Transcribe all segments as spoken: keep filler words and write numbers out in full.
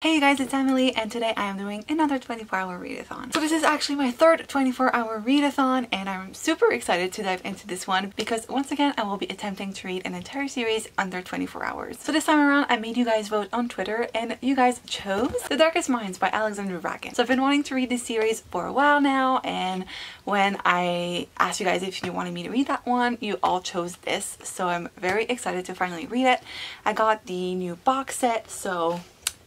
Hey you guys, it's Amélie and today I am doing another twenty-four hour readathon. So this is actually my third twenty-four hour readathon and I'm super excited to dive into this one because once again I will be attempting to read an entire series under twenty-four hours. So this time around I made you guys vote on Twitter and you guys chose The Darkest Minds by Alexandra Bracken. So I've been wanting to read this series for a while now, and when I asked you guys if you wanted me to read that one, you all chose this. So I'm very excited to finally read it. I got the new box set, so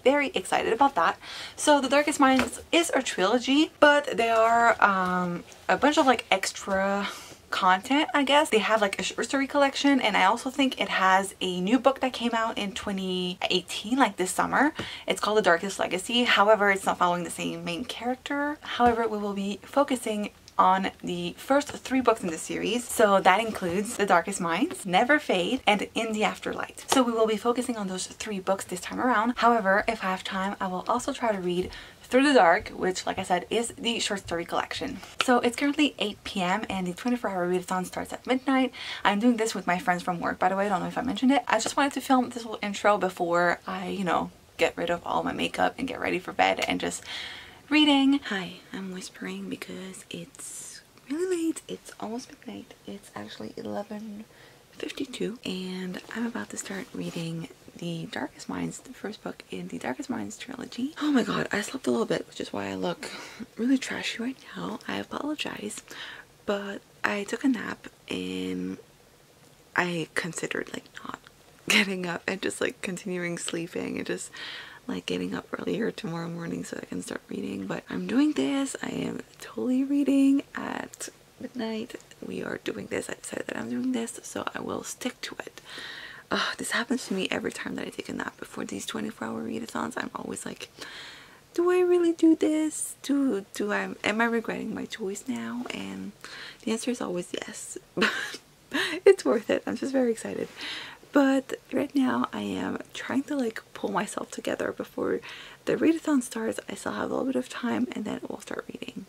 very excited about that. So The Darkest Minds is a trilogy, but there are um, a bunch of like extra content, I guess. They have like a short story collection, and I also think it has a new book that came out in twenty eighteen, like this summer. It's called The Darkest Legacy. However, it's not following the same main character. However, we will be focusing on the first three books in the series. So that includes The Darkest Minds, Never Fade, and In the Afterlight. So we will be focusing on those three books this time around. However, if I have time, I will also try to read Through the Dark, which, like I said, is the short story collection. So it's currently eight p m and the twenty-four hour readathon starts at midnight. I'm doing this with my friends from work, by the way. I don't know if I mentioned it. I just wanted to film this little intro before I, you know, get rid of all my makeup and get ready for bed and just reading. Hi, I'm whispering because it's really late. It's almost midnight. It's actually eleven fifty-two and I'm about to start reading The Darkest Minds, the first book in the Darkest Minds trilogy. Oh my god, I slept a little bit, which is why I look really trashy right now. I apologize, but I took a nap and I considered like not getting up and just like continuing sleeping and just like getting up earlier tomorrow morning so I can start reading. But I'm doing this. I am totally reading at midnight. We are doing this. I decided that I'm doing this, so I will stick to it. Uh, this happens to me every time that I take a nap before these twenty-four hour readathons. I'm always like, do I really do this? Do do I am I regretting my choice now? And the answer is always yes. It's worth it. I'm just very excited. But right now I am trying to like pull myself together before the readathon starts. I still have a little bit of time and then we'll start reading.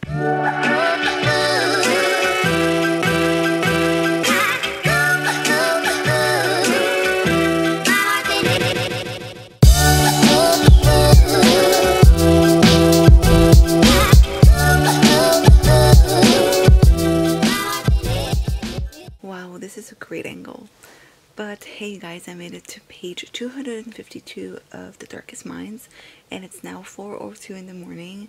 Wow, this is a great angle. But hey you guys, I made it to page two hundred fifty-two of The Darkest Minds and it's now four oh two in the morning.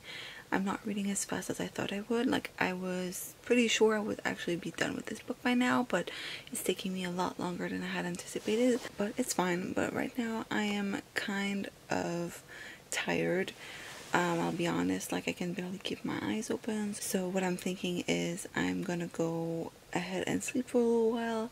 I'm not reading as fast as I thought I would. Like, I was pretty sure I would actually be done with this book by now, but it's taking me a lot longer than I had anticipated. But it's fine. But right now I am kind of tired. Um, I'll be honest, like I can barely keep my eyes open. So what I'm thinking is I'm gonna go ahead and sleep for a little while,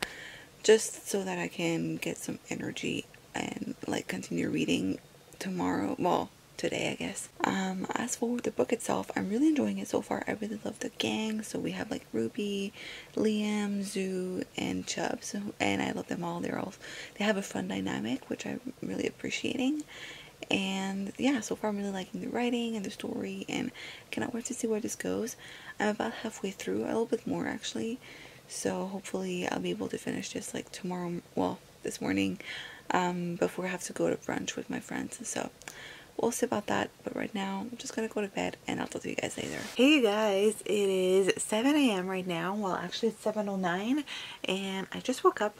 just so that I can get some energy and like continue reading tomorrow, well today I guess. Um, as for the book itself, I'm really enjoying it so far. I really love the gang. So we have like Ruby, Liam, Zoo, and Chubbs, and I love them all. They're all, they have a fun dynamic which I'm really appreciating. And yeah, so far I'm really liking the writing and the story and I cannot wait to see where this goes. I'm about halfway through, a little bit more actually. So hopefully I'll be able to finish this like tomorrow, well, this morning, um, before I have to go to brunch with my friends. So we'll see about that. But right now, I'm just going to go to bed and I'll talk to you guys later. Hey you guys, it is seven a m right now. Well, actually it's seven oh nine and I just woke up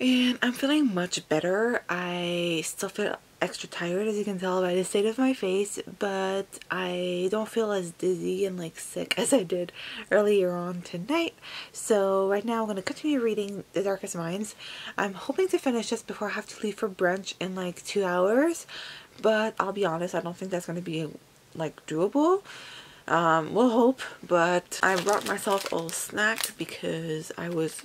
and I'm feeling much better. I still feel extra tired, as you can tell by the state of my face, but I don't feel as dizzy and like sick as I did earlier on tonight. So right now I'm going to continue reading The Darkest Minds. I'm hoping to finish this before I have to leave for brunch in like two hours, but I'll be honest, I don't think that's going to be like doable. Um, we'll hope, but I brought myself a little snack because I was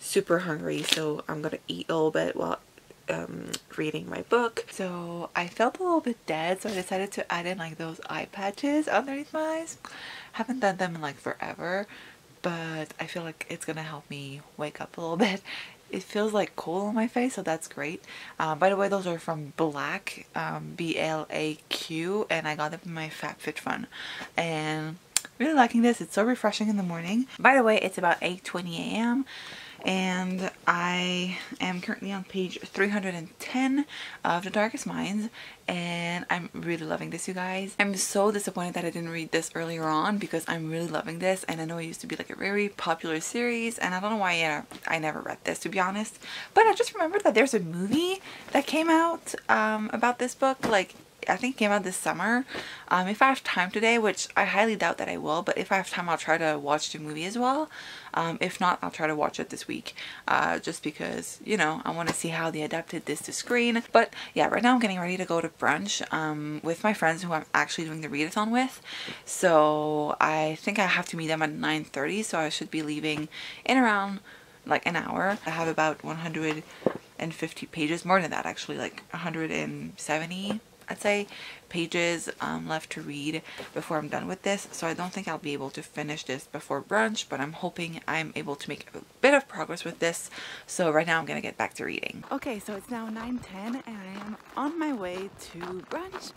super hungry, so I'm going to eat a little bit while um reading my book. So I felt a little bit dead, so I decided to add in like those eye patches underneath my eyes. Haven't done them in like forever, but I feel like it's gonna help me wake up a little bit. It feels like cold on my face, so that's great. Um, by the way, those are from Black, um, B L A Q, and I got them in my Fat Fit Fun. And really liking this. It's so refreshing in the morning. By the way, it's about eight twenty a m and I am currently on page three hundred ten of The Darkest Minds, and I'm really loving this, you guys. I'm so disappointed that I didn't read this earlier on because I'm really loving this, and I know it used to be like a very popular series, and I don't know why I never read this, to be honest, but I just remembered that there's a movie that came out um, about this book, like I think it came out this summer. Um, if I have time today, which I highly doubt that I will, but if I have time I'll try to watch the movie as well. Um, if not, I'll try to watch it this week, uh, just because, you know, I want to see how they adapted this to screen. But yeah, right now I'm getting ready to go to brunch um, with my friends who I'm actually doing the readathon with. So I think I have to meet them at nine thirty, so I should be leaving in around like an hour. I have about one hundred fifty pages, more than that actually, like one hundred seventy. I'd say pages um, left to read before I'm done with this, so I don't think I'll be able to finish this before brunch, but I'm hoping I'm able to make a bit of progress with this. So right now I'm gonna get back to reading. Okay, so it's now nine ten and I am on my way to brunch.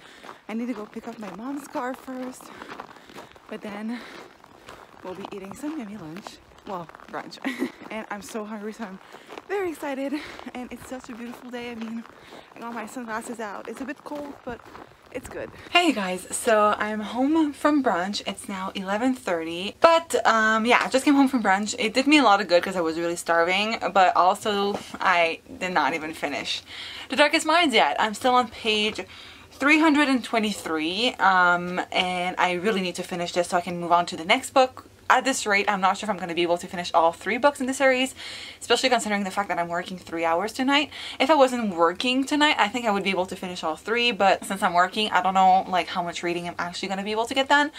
I need to go pick up my mom's car first, but then we'll be eating some yummy lunch, well, brunch. And I'm so hungry, so I'm very excited, and it's such a beautiful day. I mean, I got my sunglasses out. It's a bit cold, but it's good. Hey guys, so I'm home from brunch. It's now eleven thirty, but um, yeah, I just came home from brunch. It did me a lot of good because I was really starving, but also I did not even finish The Darkest Minds yet. I'm still on page three hundred twenty-three, um, and I really need to finish this so I can move on to the next book. At this rate, I'm not sure if I'm going to be able to finish all three books in the series, especially considering the fact that I'm working three hours tonight. If I wasn't working tonight, I think I would be able to finish all three, but since I'm working, I don't know like how much reading I'm actually going to be able to get done.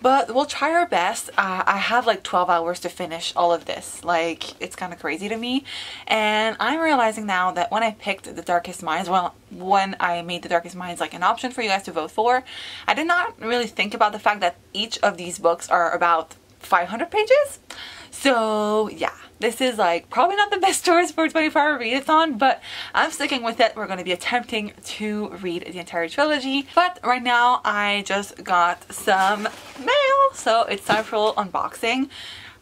But we'll try our best. Uh, I have like twelve hours to finish all of this. Like, it's kind of crazy to me. And I'm realizing now that when I picked The Darkest Minds, well, when I made The Darkest Minds like an option for you guys to vote for, I did not really think about the fact that each of these books are about five hundred pages. So yeah, this is like probably not the best choice for a twenty-four hour readathon, but I'm sticking with it. We're going to be attempting to read the entire trilogy, but right now I just got some mail, so it's time for a little unboxing.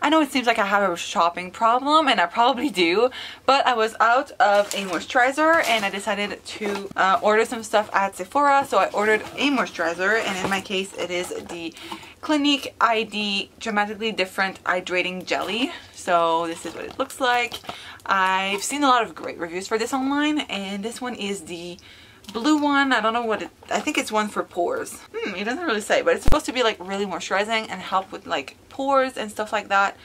I know it seems like I have a shopping problem, and I probably do, but I was out of a moisturizer and I decided to uh, order some stuff at Sephora. So I ordered a moisturizer, and in my case it is the Clinique I D Dramatically Different Hydrating Jelly. So this is what it looks like. I've seen a lot of great reviews for this online, and this one is the blue one. I don't know what it, I think it's one for pores. Hmm, it doesn't really say, but it's supposed to be like really moisturizing and help with like pores and stuff like that.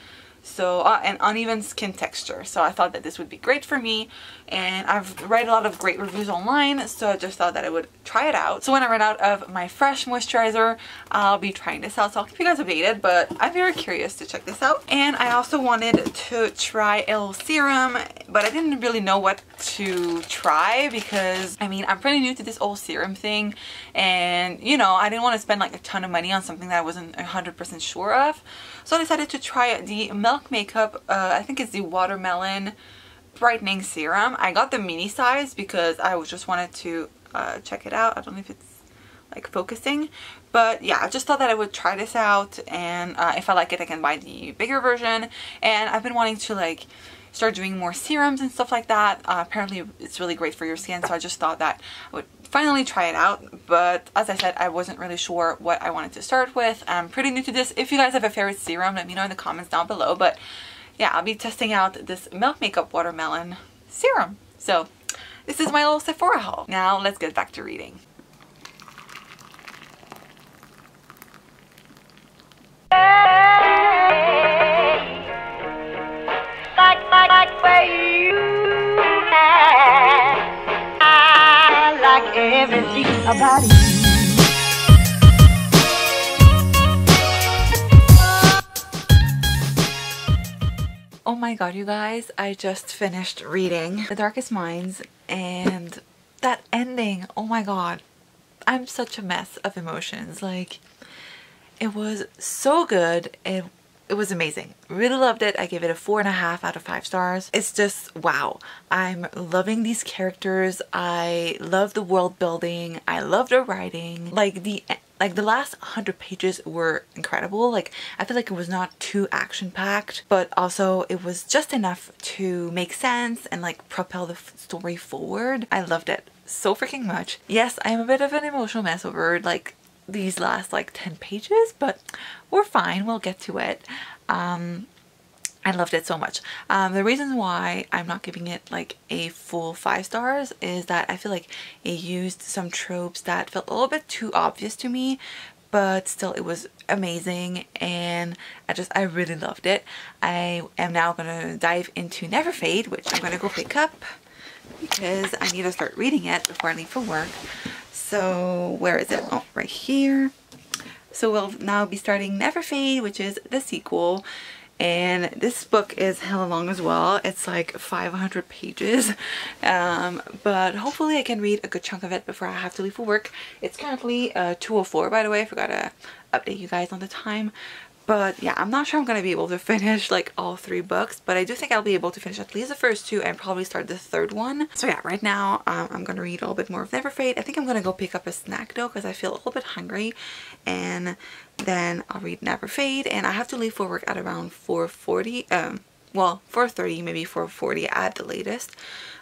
So uh, and uneven skin texture. So I thought that this would be great for me, and I've read a lot of great reviews online, so I just thought that I would try it out. So when I run out of my fresh moisturizer, I'll be trying this out, so I'll keep you guys updated, but I'm very curious to check this out. And I also wanted to try a little serum, but I didn't really know what to try because, I mean, I'm pretty new to this whole serum thing, and you know, I didn't want to spend like a ton of money on something that I wasn't one hundred percent sure of. So I decided to try the Milk Makeup, uh, I think it's the Watermelon Brightening Serum. I got the mini size because I just wanted to uh, check it out. I don't know if it's like focusing, but yeah, I just thought that I would try this out, and uh, if I like it, I can buy the bigger version. And I've been wanting to like start doing more serums and stuff like that. Uh, apparently it's really great for your skin, so I just thought that I would finally try it out. But as I said, I wasn't really sure what I wanted to start with. I'm pretty new to this. If you guys have a favorite serum, let me know in the comments down below. But yeah, I'll be testing out this Milk Makeup Watermelon Serum. So this is my little Sephora haul. Now let's get back to reading. Everything about it. Oh my god, you guys, I just finished reading The Darkest Minds, and that ending, oh my god, I'm such a mess of emotions. Like, it was so good. It It was amazing. Really loved it. I gave it a four and a half out of five stars. It's just, wow. I'm loving these characters. I love the world building. I love the writing. Like, the Like, the last one hundred pages were incredible. Like, I feel like it was not too action-packed, but also it was just enough to make sense and, like, propel the f story forward. I loved it so freaking much. Yes, I am a bit of an emotional mess over, like, these last, like, ten pages, but we're fine. We'll get to it. Um... I loved it so much. Um, the reason why I'm not giving it like a full five stars is that I feel like it used some tropes that felt a little bit too obvious to me, but still it was amazing and I just, I really loved it. I am now gonna dive into Never Fade, which I'm gonna go pick up because I need to start reading it before I leave for work. So where is it? Oh, right here. So we'll now be starting Never Fade, which is the sequel. And this book is hella long as well. It's like five hundred pages, um, but hopefully I can read a good chunk of it before I have to leave for work. It's currently uh, two oh four, by the way. I forgot to update you guys on the time. But yeah, I'm not sure I'm going to be able to finish like all three books, but I do think I'll be able to finish at least the first two and probably start the third one. So yeah, right now um, I'm going to read a little bit more of Never Fade. I think I'm going to go pick up a snack though because I feel a little bit hungry, and then I'll read Never Fade. And I have to leave for work at around four forty, um, well, four thirty, maybe four forty at the latest.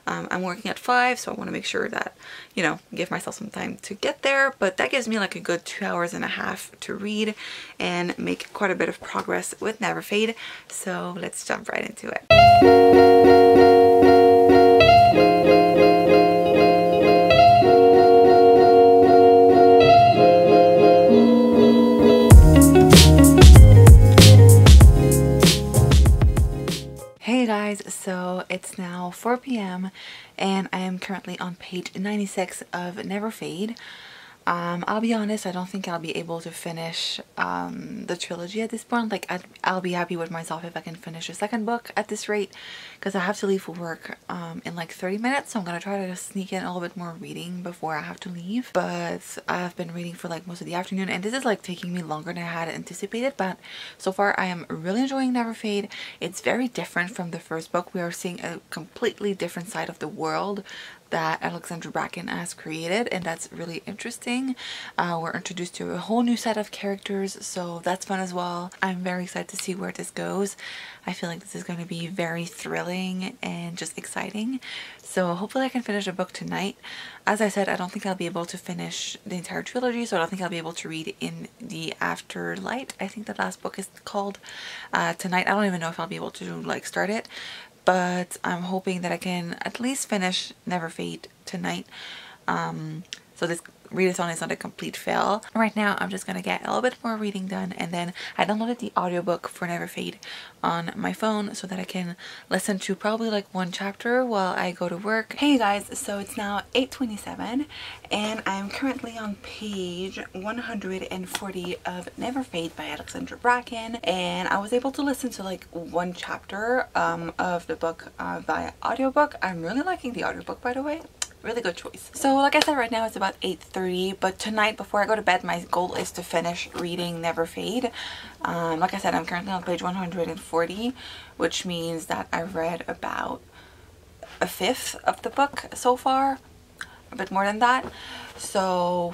Um, I'm working at five, so I want to make sure that, you know, give myself some time to get there. But that gives me like a good two hours and a half to read and make quite a bit of progress with Never Fade. So let's jump right into it. So it's now four p m and I am currently on page ninety-six of Never Fade. Um, I'll be honest, I don't think I'll be able to finish um, the trilogy at this point. Like, I'd, I'll be happy with myself if I can finish the second book at this rate, because I have to leave for work um, in like thirty minutes. So I'm going to try to sneak in a little bit more reading before I have to leave. But I've been reading for like most of the afternoon, and this is like taking me longer than I had anticipated. But so far I am really enjoying Never Fade. It's very different from the first book. We are seeing a completely different side of the world that Alexandra Bracken has created, and that's really interesting. Uh, we're introduced to a whole new set of characters, so that's fun as well. I'm very excited to see where this goes. I feel like this is going to be very thrilling and just exciting. So hopefully I can finish the book tonight. As I said, I don't think I'll be able to finish the entire trilogy, so I don't think I'll be able to read In the Afterlight, I think the last book is called, uh, tonight. I don't even know if I'll be able to like start it, but I'm hoping that I can at least finish Never Fade tonight. Um, so this readathon is not a complete fail. Right now I'm just going to get a little bit more reading done, and then I downloaded the audiobook for Never Fade on my phone so that I can listen to probably like one chapter while I go to work. Hey guys, so it's now eight twenty-seven and I'm currently on page one hundred forty of Never Fade by Alexandra Bracken, and I was able to listen to like one chapter um, of the book uh, by audiobook. I'm really liking the audiobook, by the way. Really good choice. So like I said, right now it's about eight thirty, but tonight before I go to bed my goal is to finish reading Never Fade. Um, like I said, I'm currently on page one hundred forty, which means that I read about a fifth of the book so far, a bit more than that. So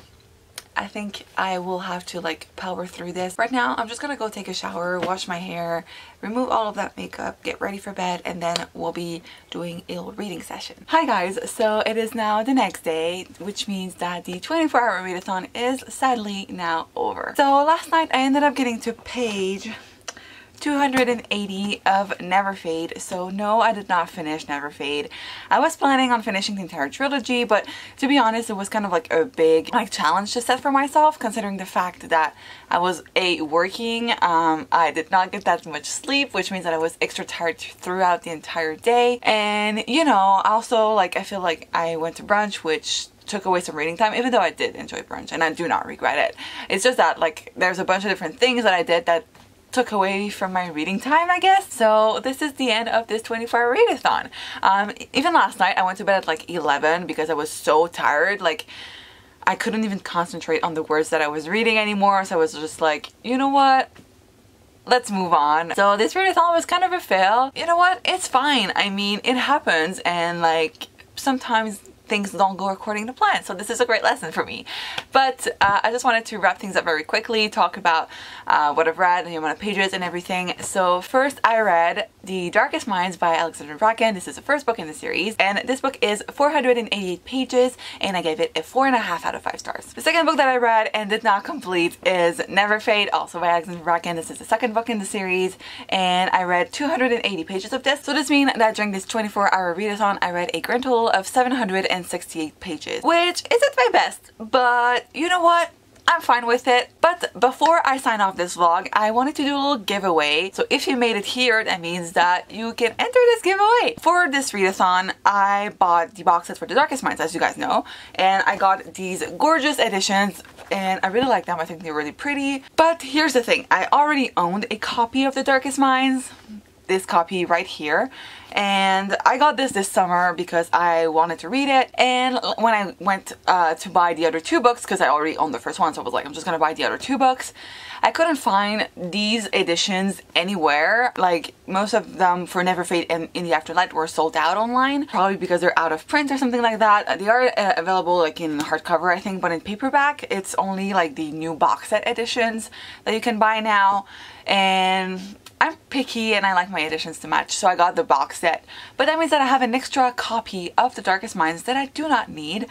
I think I will have to like power through this. Right now I'm just gonna go take a shower, wash my hair, remove all of that makeup, get ready for bed, and then we'll be doing a reading session. Hi guys, so it is now the next day, which means that the twenty-four hour readathon is sadly now over. So last night I ended up getting to page two hundred eighty of Never Fade. So no, I did not finish Never Fade. I was planning on finishing the entire trilogy, but to be honest, it was kind of like a big like challenge to set for myself, considering the fact that I was a working. Um, I did not get that much sleep, which means that I was extra tired throughout the entire day. And you know, also like I feel like I went to brunch, which took away some reading time, even though I did enjoy brunch and I do not regret it. It's just that like there's a bunch of different things that I did that took away from my reading time, I guess. So this is the end of this twenty-four hour readathon. Um, even last night I went to bed at like eleven because I was so tired, like I couldn't even concentrate on the words that I was reading anymore, so I was just like, you know what, let's move on. So this readathon was kind of a fail. You know what, it's fine. I mean, it happens, and like sometimes things don't go according to plan. So this is a great lesson for me. But uh, I just wanted to wrap things up very quickly, talk about uh, what I've read and the amount of pages and everything. So first I read The Darkest Minds by Alexandra Bracken. This is the first book in the series, and this book is four hundred eighty-eight pages, and I gave it a four and a half out of five stars. The second book that I read and did not complete is Never Fade, also by Alexandra Bracken. This is the second book in the series, and I read two hundred eighty pages of this. So this means that during this twenty-four hour readathon, I read a grand total of seven hundred sixty-eight pages, which isn't my best, but you know what? I'm fine with it. But before I sign off this vlog, I wanted to do a little giveaway. So if you made it here, that means that you can enter this giveaway. For this readathon, I bought the boxes for The Darkest Minds, as you guys know, and I got these gorgeous editions, and I really like them. I think they're really pretty. But here's the thing, I already owned a copy of The Darkest Minds, this copy right here, and I got this this summer because I wanted to read it. And when I went uh, to buy the other two books, because I already owned the first one, so I was like, I'm just gonna buy the other two books. I couldn't find these editions anywhere. Like, most of them for Never Fade and In the Afterlight were sold out online, probably because they're out of print or something like that. They are uh, available like in hardcover, I think, but in paperback it's only like the new box set editions that you can buy now. And I'm picky and I like my editions to match, so I got the box set. But that means that I have an extra copy of The Darkest Minds that I do not need,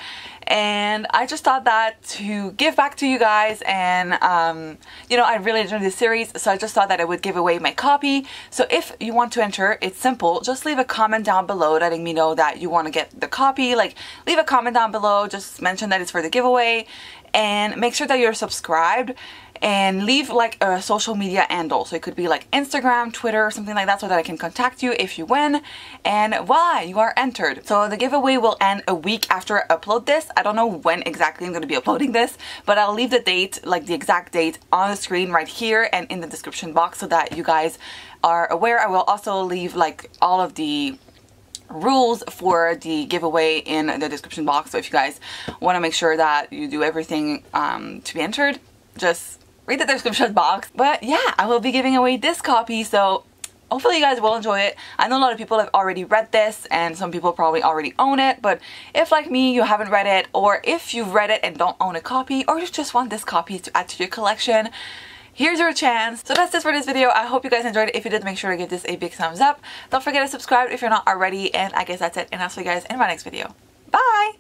and I just thought that to give back to you guys. And um, you know, I really enjoyed this series, so I just thought that I would give away my copy. So if you want to enter, it's simple. Just leave a comment down below letting me know that you want to get the copy. Like, leave a comment down below, just mention that it's for the giveaway, and make sure that you're subscribed. And leave like a social media handle, so it could be like Instagram, Twitter, or something like that, so that I can contact you if you win. And voila, you are entered. So the giveaway will end a week after I upload this. I don't know when exactly I'm going to be uploading this, but I'll leave the date, like the exact date, on the screen right here and in the description box, so that you guys are aware. I will also leave like all of the rules for the giveaway in the description box, so if you guys want to make sure that you do everything um, to be entered, just read the description box. But yeah, I will be giving away this copy, so hopefully you guys will enjoy it. I know a lot of people have already read this, and some people probably already own it, but if like me you haven't read it, or if you've read it and don't own a copy, or you just want this copy to add to your collection, here's your chance. So that's it for this video. I hope you guys enjoyed it. If you did, make sure to give this a big thumbs up. Don't forget to subscribe if you're not already, and I guess that's it, and I'll see you guys in my next video. Bye!